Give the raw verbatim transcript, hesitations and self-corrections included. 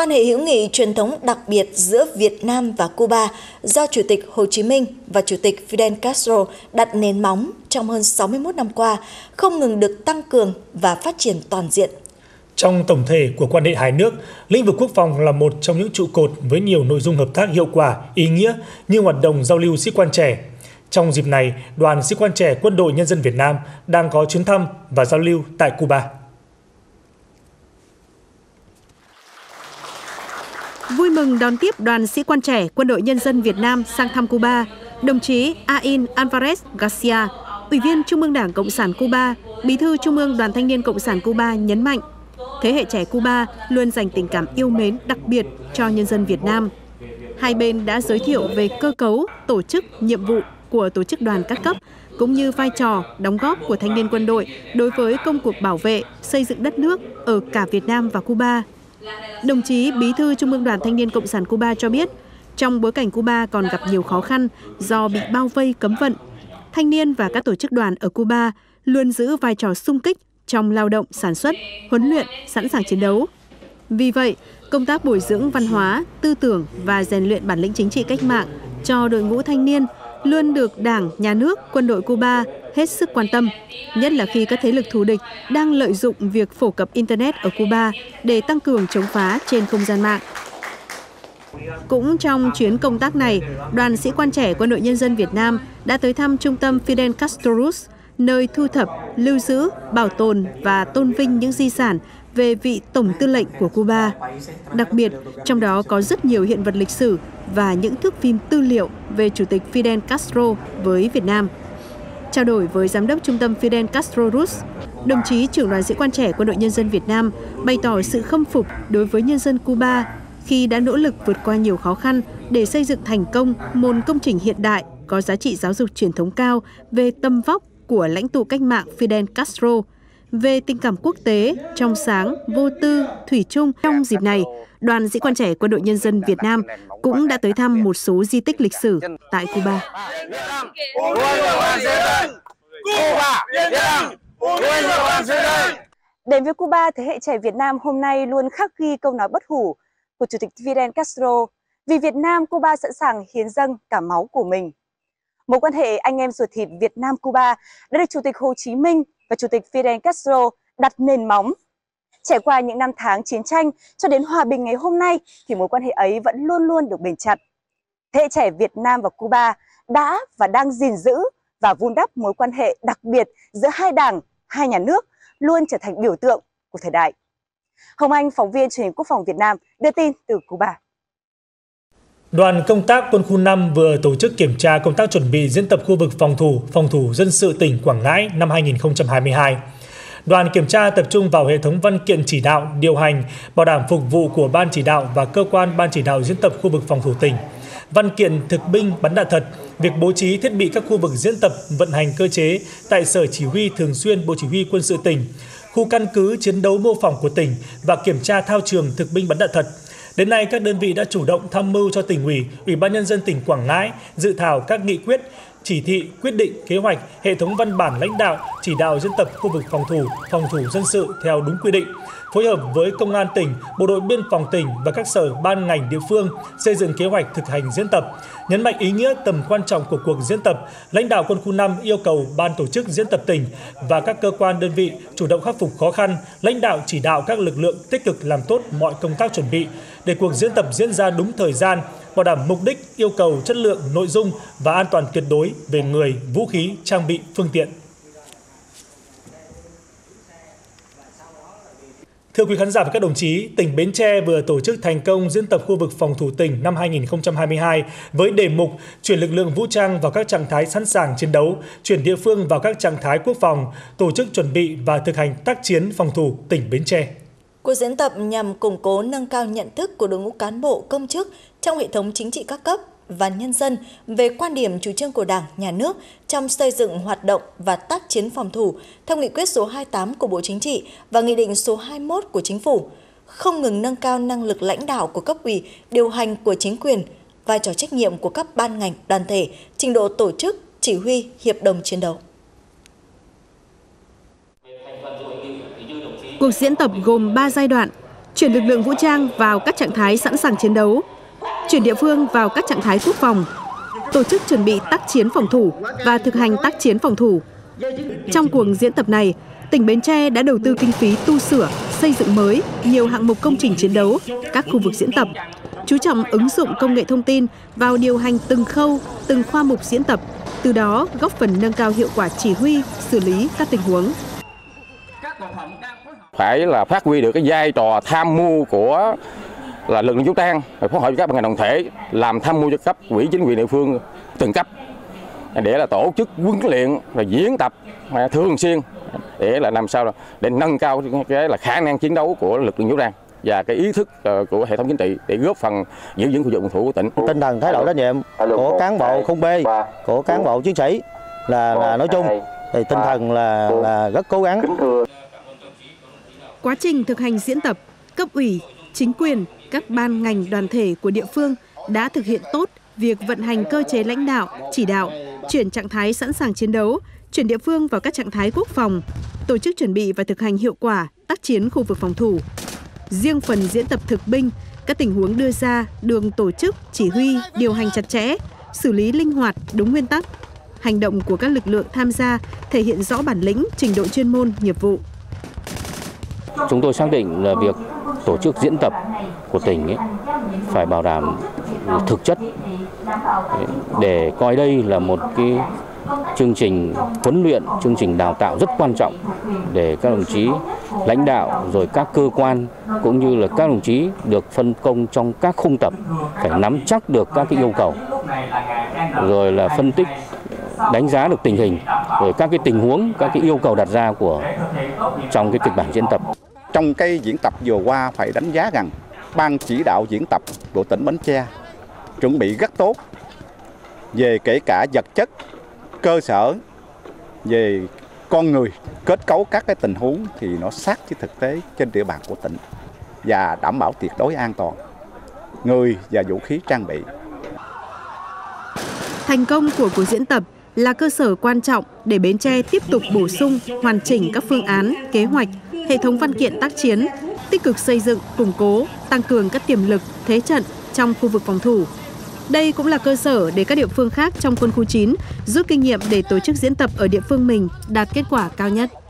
Quan hệ hữu nghị truyền thống đặc biệt giữa Việt Nam và Cuba do Chủ tịch Hồ Chí Minh và Chủ tịch Fidel Castro đặt nền móng trong hơn sáu mươi mốt năm qua, không ngừng được tăng cường và phát triển toàn diện. Trong tổng thể của quan hệ hai nước, lĩnh vực quốc phòng là một trong những trụ cột với nhiều nội dung hợp tác hiệu quả, ý nghĩa như hoạt động giao lưu sĩ quan trẻ. Trong dịp này, Đoàn Sĩ quan trẻ Quân đội Nhân dân Việt Nam đang có chuyến thăm và giao lưu tại Cuba. Vui mừng đón tiếp Đoàn Sĩ quan trẻ Quân đội Nhân dân Việt Nam sang thăm Cuba, đồng chí Ain Alvarez Garcia, Ủy viên Trung ương Đảng Cộng sản Cuba, Bí thư Trung ương Đoàn Thanh niên Cộng sản Cuba nhấn mạnh, thế hệ trẻ Cuba luôn dành tình cảm yêu mến đặc biệt cho nhân dân Việt Nam. Hai bên đã giới thiệu về cơ cấu, tổ chức, nhiệm vụ của tổ chức đoàn các cấp, cũng như vai trò, đóng góp của thanh niên quân đội đối với công cuộc bảo vệ, xây dựng đất nước ở cả Việt Nam và Cuba. Đồng chí Bí thư Trung ương Đoàn Thanh niên Cộng sản Cuba cho biết, trong bối cảnh Cuba còn gặp nhiều khó khăn do bị bao vây cấm vận, thanh niên và các tổ chức đoàn ở Cuba luôn giữ vai trò sung kích trong lao động, sản xuất, huấn luyện, sẵn sàng chiến đấu. Vì vậy, công tác bồi dưỡng văn hóa, tư tưởng và rèn luyện bản lĩnh chính trị cách mạng cho đội ngũ thanh niên luôn được Đảng, Nhà nước, quân đội Cuba hết sức quan tâm, nhất là khi các thế lực thù địch đang lợi dụng việc phổ cập Internet ở Cuba để tăng cường chống phá trên không gian mạng. Cũng trong chuyến công tác này, Đoàn Sĩ quan trẻ Quân đội Nhân dân Việt Nam đã tới thăm trung tâm Fidel Castro Rus, nơi thu thập, lưu giữ, bảo tồn và tôn vinh những di sản về vị Tổng tư lệnh của Cuba. Đặc biệt, trong đó có rất nhiều hiện vật lịch sử và những thước phim tư liệu về Chủ tịch Fidel Castro với Việt Nam. Trao đổi với Giám đốc Trung tâm Fidel Castro Rus, đồng chí Trưởng Đoàn Sĩ quan trẻ Quân đội Nhân dân Việt Nam bày tỏ sự khâm phục đối với nhân dân Cuba khi đã nỗ lực vượt qua nhiều khó khăn để xây dựng thành công một công trình hiện đại có giá trị giáo dục truyền thống cao về tầm vóc của lãnh tụ cách mạng Fidel Castro, về tình cảm quốc tế trong sáng, vô tư, thủy chung. Trong dịp này, Đoàn Sĩ quan trẻ Quân đội Nhân dân Việt Nam cũng đã tới thăm một số di tích lịch sử tại Cuba. Đến với Cuba, thế hệ trẻ Việt Nam hôm nay luôn khắc ghi câu nói bất hủ của Chủ tịch Fidel Castro: vì Việt Nam, Cuba sẵn sàng hiến dâng cả máu của mình. Mối quan hệ anh em ruột thịt Việt Nam-Cuba đã được Chủ tịch Hồ Chí Minh và Chủ tịch Fidel Castro đặt nền móng. Trải qua những năm tháng chiến tranh cho đến hòa bình ngày hôm nay thì mối quan hệ ấy vẫn luôn luôn được bền chặt. Thế hệ trẻ Việt Nam và Cuba đã và đang gìn giữ và vun đắp mối quan hệ đặc biệt giữa hai đảng, hai nhà nước, luôn trở thành biểu tượng của thời đại. Hồng Anh, phóng viên Truyền hình Quốc phòng Việt Nam, đưa tin từ Cuba. Đoàn công tác quân khu năm vừa tổ chức kiểm tra công tác chuẩn bị diễn tập khu vực phòng thủ, phòng thủ dân sự tỉnh Quảng Ngãi năm hai nghìn không trăm hai mươi hai. Đoàn kiểm tra tập trung vào hệ thống văn kiện chỉ đạo, điều hành, bảo đảm phục vụ của Ban chỉ đạo và cơ quan Ban chỉ đạo diễn tập khu vực phòng thủ tỉnh. Văn kiện thực binh bắn đạn thật, việc bố trí thiết bị các khu vực diễn tập vận hành cơ chế tại Sở Chỉ huy Thường xuyên Bộ Chỉ huy Quân sự tỉnh, khu căn cứ chiến đấu mô phỏng của tỉnh và kiểm tra thao trường thực binh bắn đạn thật. Đến nay, các đơn vị đã chủ động tham mưu cho Tỉnh ủy, Ủy ban Nhân dân tỉnh Quảng Ngãi dự thảo các nghị quyết, chỉ thị, quyết định, kế hoạch, hệ thống văn bản lãnh đạo, chỉ đạo diễn tập khu vực phòng thủ, phòng thủ dân sự theo đúng quy định, phối hợp với Công an tỉnh, Bộ đội Biên phòng tỉnh và các sở ban ngành địa phương xây dựng kế hoạch thực hành diễn tập. Nhấn mạnh ý nghĩa tầm quan trọng của cuộc diễn tập, lãnh đạo quân khu năm yêu cầu Ban tổ chức diễn tập tỉnh và các cơ quan đơn vị chủ động khắc phục khó khăn, lãnh đạo chỉ đạo các lực lượng tích cực làm tốt mọi công tác chuẩn bị để cuộc diễn tập diễn ra đúng thời gian, bảo đảm mục đích, yêu cầu, chất lượng, nội dung và an toàn tuyệt đối về người, vũ khí, trang bị, phương tiện. Thưa quý khán giả và các đồng chí, tỉnh Bến Tre vừa tổ chức thành công diễn tập khu vực phòng thủ tỉnh năm hai nghìn không trăm hai mươi hai với đề mục chuyển lực lượng vũ trang vào các trạng thái sẵn sàng chiến đấu, chuyển địa phương vào các trạng thái quốc phòng, tổ chức chuẩn bị và thực hành tác chiến phòng thủ tỉnh Bến Tre. Cuộc diễn tập nhằm củng cố nâng cao nhận thức của đội ngũ cán bộ công chức trong hệ thống chính trị các cấp và nhân dân về quan điểm chủ trương của Đảng, Nhà nước trong xây dựng hoạt động và tác chiến phòng thủ theo nghị quyết số hai mươi tám của Bộ Chính trị và nghị định số hai mươi mốt của Chính phủ, không ngừng nâng cao năng lực lãnh đạo của cấp ủy, điều hành của chính quyền, vai trò trách nhiệm của các ban ngành, đoàn thể, trình độ tổ chức, chỉ huy, hiệp đồng chiến đấu. Cuộc diễn tập gồm ba giai đoạn. chuyển lực lượng vũ trang vào các trạng thái sẵn sàng chiến đấu, chuyển địa phương vào các trạng thái quốc phòng, tổ chức chuẩn bị tác chiến phòng thủ và thực hành tác chiến phòng thủ. Trong cuộc diễn tập này, tỉnh Bến Tre đã đầu tư kinh phí tu sửa, xây dựng mới nhiều hạng mục công trình chiến đấu, các khu vực diễn tập, chú trọng ứng dụng công nghệ thông tin vào điều hành từng khâu, từng khoa mục diễn tập, từ đó góp phần nâng cao hiệu quả chỉ huy, xử lý các tình huống. Phải là phát huy được cái vai trò tham mưu của là lực lượng vũ trang, phải phối hợp với các ban ngành đoàn thể, làm tham mưu cho cấp ủy chính quyền địa phương từng cấp để là tổ chức huấn luyện và diễn tập thường xuyên để là làm sao là để nâng cao cái là khả năng chiến đấu của lực lượng vũ trang và cái ý thức của hệ thống chính trị để góp phần giữ vững khu vực phòng thủ của tỉnh. Tinh thần thái độ trách nhiệm của cán bộ không bê, của cán bộ chiến sĩ là, là nói chung thì tinh thần là là rất cố gắng. Quá trình thực hành diễn tập, cấp ủy, chính quyền, các ban ngành đoàn thể của địa phương đã thực hiện tốt việc vận hành cơ chế lãnh đạo, chỉ đạo, chuyển trạng thái sẵn sàng chiến đấu, chuyển địa phương vào các trạng thái quốc phòng, tổ chức chuẩn bị và thực hành hiệu quả tác chiến khu vực phòng thủ. Riêng phần diễn tập thực binh, các tình huống đưa ra đường tổ chức, chỉ huy, điều hành chặt chẽ, xử lý linh hoạt, đúng nguyên tắc. Hành động của các lực lượng tham gia thể hiện rõ bản lĩnh, trình độ chuyên môn, nghiệp vụ. Chúng tôi xác định là việc tổ chức diễn tập của tỉnh ấy, phải bảo đảm thực chất để coi đây là một cái chương trình huấn luyện, chương trình đào tạo rất quan trọng để các đồng chí lãnh đạo rồi các cơ quan cũng như là các đồng chí được phân công trong các khung tập phải nắm chắc được các cái yêu cầu, rồi là phân tích đánh giá được tình hình, rồi các cái tình huống, các cái yêu cầu đặt ra của trong cái kịch bản diễn tập. Trong cái diễn tập vừa qua phải đánh giá rằng ban chỉ đạo diễn tập của tỉnh Bến Tre chuẩn bị rất tốt về kể cả vật chất, cơ sở, về con người, kết cấu các cái tình huống thì nó sát với thực tế trên địa bàn của tỉnh và đảm bảo tuyệt đối an toàn người và vũ khí trang bị. Thành công của cuộc diễn tập là cơ sở quan trọng để Bến Tre tiếp tục bổ sung, hoàn chỉnh các phương án, kế hoạch, hệ thống văn kiện tác chiến, tích cực xây dựng, củng cố, tăng cường các tiềm lực, thế trận trong khu vực phòng thủ. Đây cũng là cơ sở để các địa phương khác trong quân khu chín rút kinh nghiệm để tổ chức diễn tập ở địa phương mình đạt kết quả cao nhất.